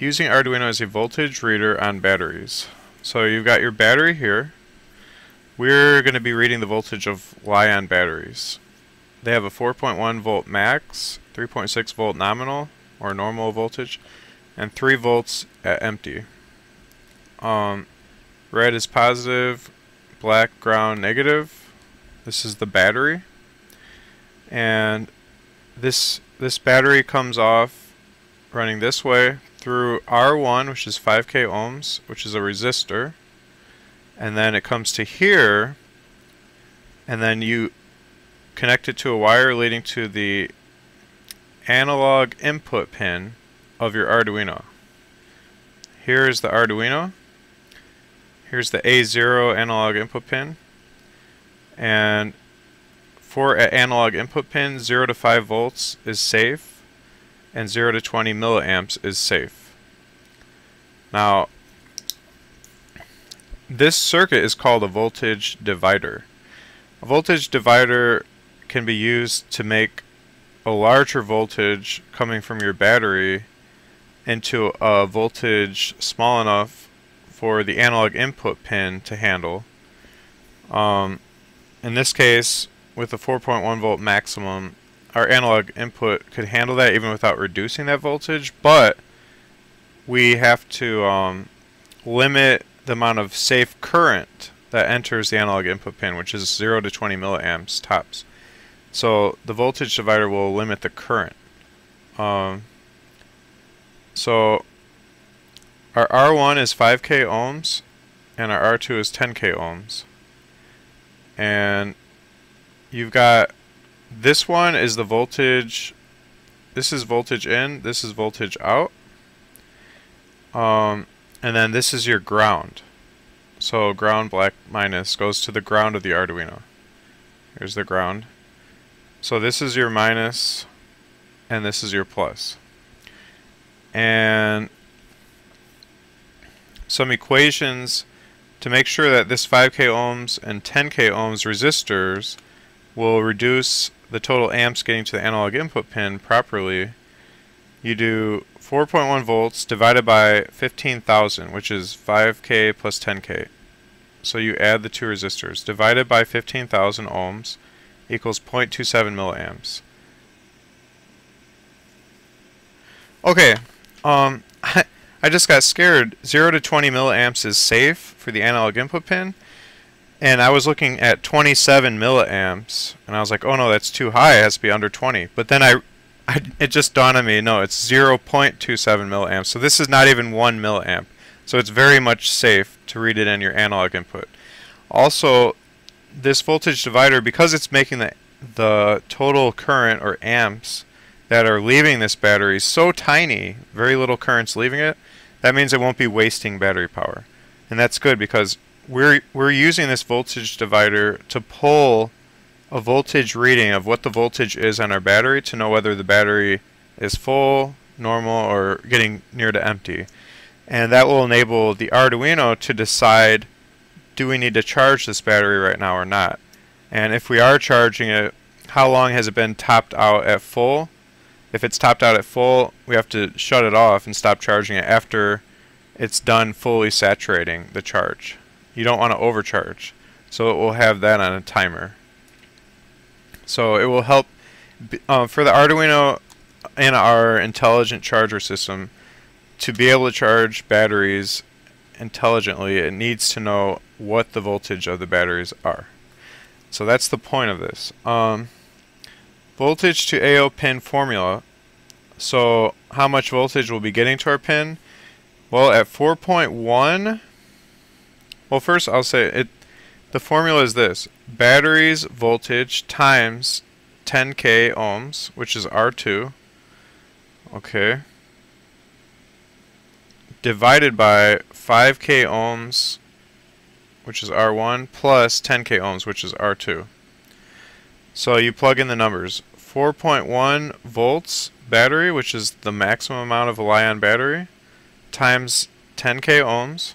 using Arduino as a voltage reader on batteries. So you've got your battery here. We're going to be reading the voltage of Li-ion batteries. They have a 4.1 volt max, 3.6 volt nominal or normal voltage, and 3 volts at empty. Red is positive, black ground negative. This is the battery, and this battery comes off running this way through R1, which is 5k ohms, which is a resistor, and then it comes to here, and then you connect it to a wire leading to the analog input pin of your Arduino. Here is the Arduino. Here's the A0 analog input pin, and for an analog input pin, 0 to 5 volts is safe, and 0 to 20 milliamps is safe. Now, this circuit is called a voltage divider. A voltage divider can be used to make a larger voltage coming from your battery into a voltage small enough for the analog input pin to handle. In this case, with a 4.1 volt maximum, our analog input could handle that even without reducing that voltage, but we have to limit the amount of safe current that enters the analog input pin, which is 0 to 20 milliamps tops. So the voltage divider will limit the current. So our R1 is 5k ohms and our R2 is 10k ohms. And you've got, this one is the voltage, this is voltage in, this is voltage out. And then this is your ground. So ground black minus goes to the ground of the Arduino. Here's the ground. So this is your minus and this is your plus. And some equations to make sure that this 5k ohms and 10k ohms resistors will reduce the total amps getting to the analog input pin properly. You do 4.1 volts divided by 15,000, which is 5k plus 10k. So you add the two resistors. Divided by 15,000 ohms equals 0.27 milliamps. Okay, I just got scared. 0 to 20 milliamps is safe for the analog input pin, and I was looking at 27 milliamps, and I was like, oh no, that's too high, it has to be under 20. But then it just dawned on me, no, it's 0.27 milliamps, so this is not even 1 milliamp. So it's very much safe to read it in your analog input. Also, this voltage divider, because it's making the total current or amps that are leaving this battery so tiny, very little current's leaving it, that means it won't be wasting battery power. And that's good, because we're using this voltage divider to pull a voltage reading of what the voltage is on our battery to know whether the battery is full, normal, or getting near to empty. And that will enable the Arduino to decide, do we need to charge this battery right now or not? And if we are charging it, how long has it been topped out at full? If it's topped out at full, we have to shut it off and stop charging it after it's done fully saturating the charge. You don't want to overcharge. So it will have that on a timer. So it will help for the Arduino and our intelligent charger system to be able to charge batteries intelligently. It needs to know what the voltage of the batteries are. So that's the point of this. Voltage to AO pin formula. So how much voltage will be getting to our pin? Well, at 4.1, well, first I'll say it, the formula is this: battery's voltage times 10k ohms, which is R2, okay, divided by 5k ohms, which is R1, plus 10k ohms, which is R2. So you plug in the numbers. 4.1 volts battery, which is the maximum amount of a Li-ion battery, times 10k ohms.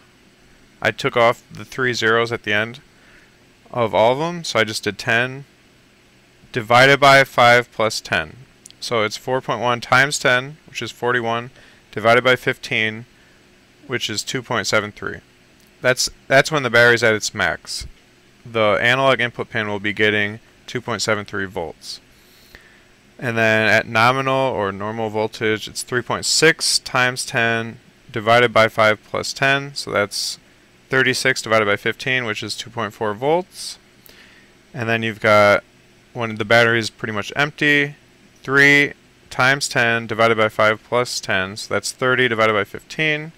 I took off the three zeros at the end of all of them, so I just did 10 divided by 5 plus 10. So it's 4.1 times 10, which is 41, divided by 15, which is 2.73. That's when the battery's at its max. The analog input pin will be getting 2.73 volts. And then at nominal or normal voltage, it's 3.6 times 10 divided by 5 plus 10. So that's 36 divided by 15, which is 2.4 volts. And then you've got, when the battery is pretty much empty, 3 times 10 divided by 5 plus 10. So that's 30 divided by 15,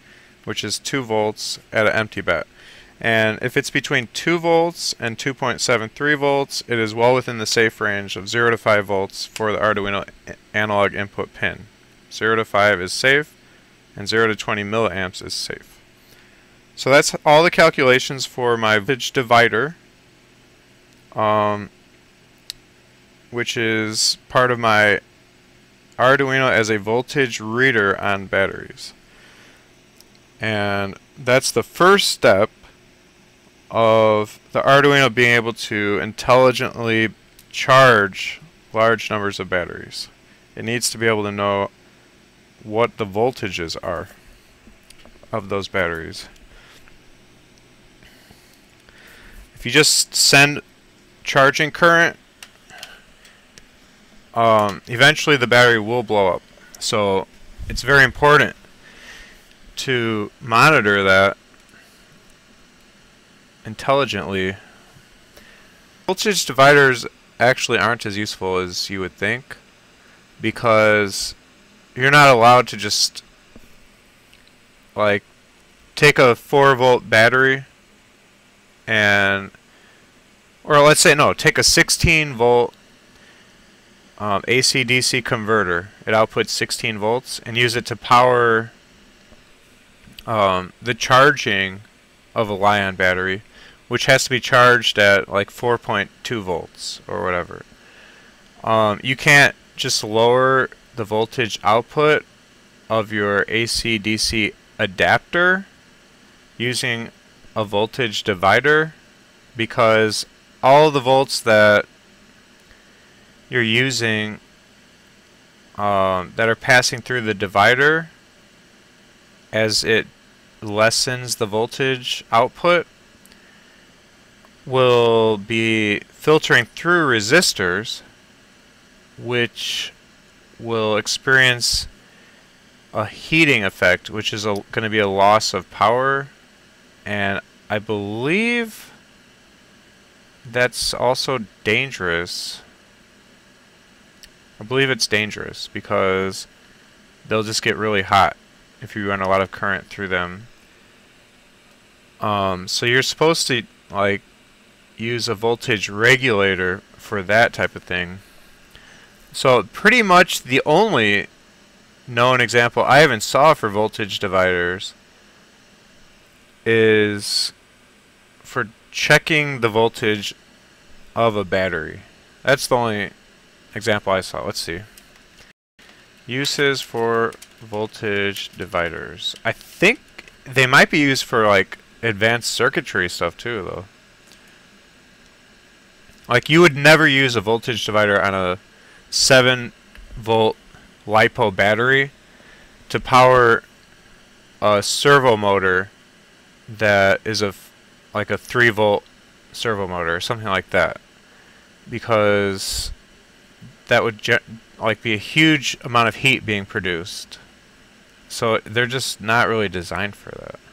which is 2 volts at an empty bat. And if it's between 2 volts and 2.73 volts, it is well within the safe range of 0 to 5 volts for the Arduino analog input pin. 0 to 5 is safe, and 0 to 20 milliamps is safe. So that's all the calculations for my voltage divider, which is part of my Arduino as a voltage reader on batteries. And that's the first step of the Arduino being able to intelligently charge large numbers of batteries. It needs to be able to know what the voltages are of those batteries. If you just send charging current, eventually the battery will blow up. So it's very important to monitor that intelligently. Voltage dividers actually aren't as useful as you would think, because you're not allowed to just like take a 4-volt battery and, or let's say no, take a 16-volt AC-DC converter. It outputs 16 volts, and use it to power the charging of a Li-ion battery, which has to be charged at like 4.2 volts or whatever. You can't just lower the voltage output of your AC-DC adapter using a voltage divider, because all the volts that you're using that are passing through the divider, as it lessens the voltage output, will be filtering through resistors, which will experience a heating effect, which is going to be a loss of power, and I believe that's also dangerous. I believe it's dangerous because they'll just get really hot if you run a lot of current through them. So you're supposed to like use a voltage regulator for that type of thing. So pretty much the only known example I even saw for voltage dividers is for checking the voltage of a battery. That's the only example I saw. Let's see. Uses for voltage dividers. I think they might be used for like advanced circuitry stuff too, though. Like, you would never use a voltage divider on a 7-volt LiPo battery to power a servo motor that is like a 3-volt servo motor or something like that, because that would be a huge amount of heat being produced. So they're just not really designed for that.